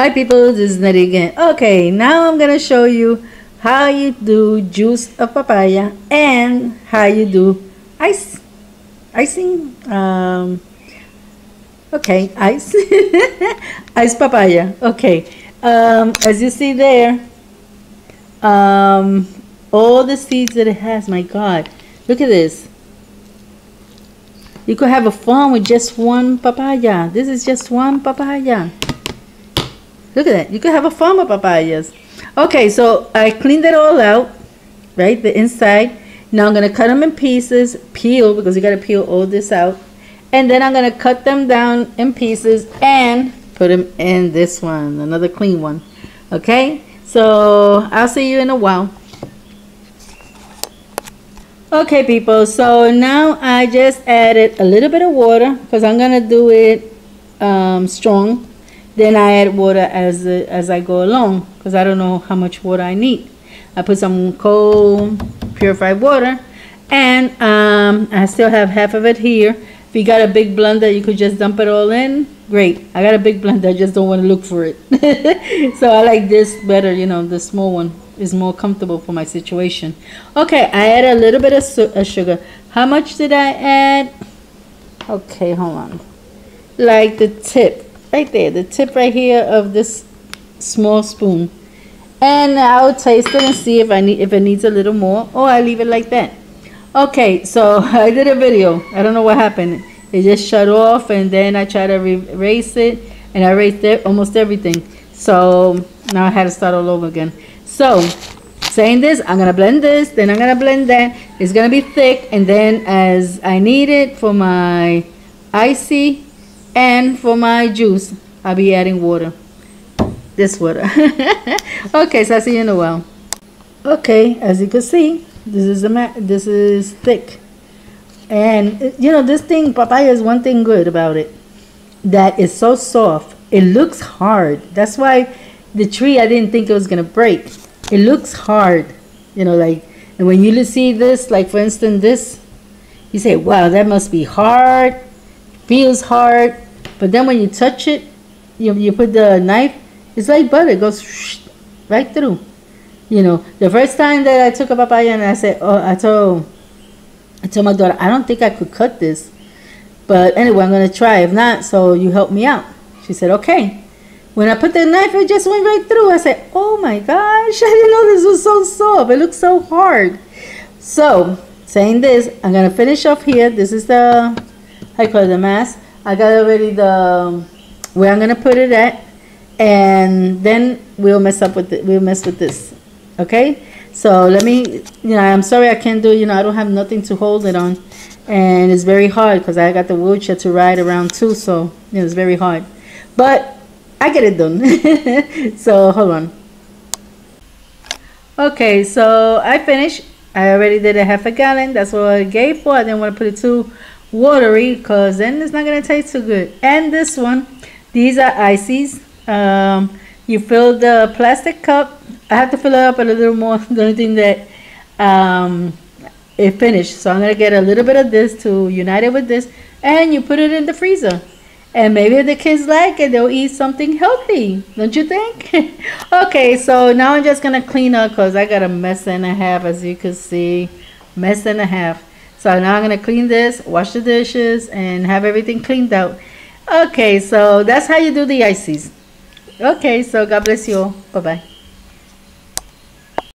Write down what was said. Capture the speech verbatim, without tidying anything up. Hi people, this is Neri again. Okay, now I'm gonna show you how you do juice of papaya and how you do ice icing um, okay ice ice papaya. Okay, um, as you see there, um, all the seeds that it has. My god, look at this. You could have a farm with just one papaya. This is just one papaya. Look at that. You could have a farm of papayas. Okay, so I cleaned it all out, right? The inside. Now I'm going to cut them in pieces, peel, because you got to peel all this out. And then I'm going to cut them down in pieces and put them in this one, another clean one. Okay, so I'll see you in a while. Okay, people, so now I just added a little bit of water because I'm going to do it um, strong. Then I add water as as I go along because I don't know how much water I need. I put some cold purified water, and um, I still have half of it here. If you got a big blender, you could just dump it all in. Great. I got a big blender. I just don't want to look for it. So I like this better. You know, the small one is more comfortable for my situation. Okay, I add a little bit of su uh, sugar. How much did I add? Okay, hold on. Like the tip. Right there, the tip right here of this small spoon, and I'll taste it and see if I need if it needs a little more, or I leave it like that. Okay, so I did a video. I don't know what happened. It just shut off, and then I tried to erase it, and I erased it, almost everything. So now I had to start all over again. So saying this, I'm gonna blend this, then I'm gonna blend that. It's gonna be thick, and then as I need it for my icy. And for my juice, I'll be adding water. This water. Okay, so I'll see you in a while. Okay, as you can see, this is a ma this is thick. And, you know, this thing, papaya, is one thing good about it. That it's so soft. It looks hard. That's why the tree, I didn't think it was going to break. It looks hard. You know, like, and when you see this, like, for instance, this, you say, wow, that must be hard. Feels hard, but then when you touch it, you, you put the knife, it's like butter. It goes right through. You know, the first time that I took a papaya and I said, oh, I told, I told my daughter, I don't think I could cut this. But anyway, I'm going to try. If not, so you help me out. She said, okay. When I put the knife, it just went right through. I said, oh my gosh, I didn't know this was so soft. It looks so hard. So, saying this, I'm going to finish off here. This is the... I call it the mass. I got already the where I'm gonna put it at, and then we'll mess up with it. We'll mess with this. Okay. So let me. You know, I'm sorry I can't do. You know, I don't have nothing to hold it on, and it's very hard because I got the wheelchair to ride around too. So you know, it's very hard, but I get it done. So hold on. Okay. So I finished. I already did a half a gallon. That's what I gave for. I didn't want to put it too watery because then it's not going to taste so good. And this one, these are ices. Um, you fill the plastic cup. I have to fill it up a little more than anything that um, it finished. So I'm going to get a little bit of this to unite it with this, and you put it in the freezer. And maybe if the kids like it, they'll eat something healthy. Don't you think? Okay, so now I'm just going to clean up because I got a mess and a half, as you can see. Mess and a half. So now I'm going to clean this, wash the dishes, and have everything cleaned out. Okay, so that's how you do the ices. Okay, so God bless you all. Bye-bye.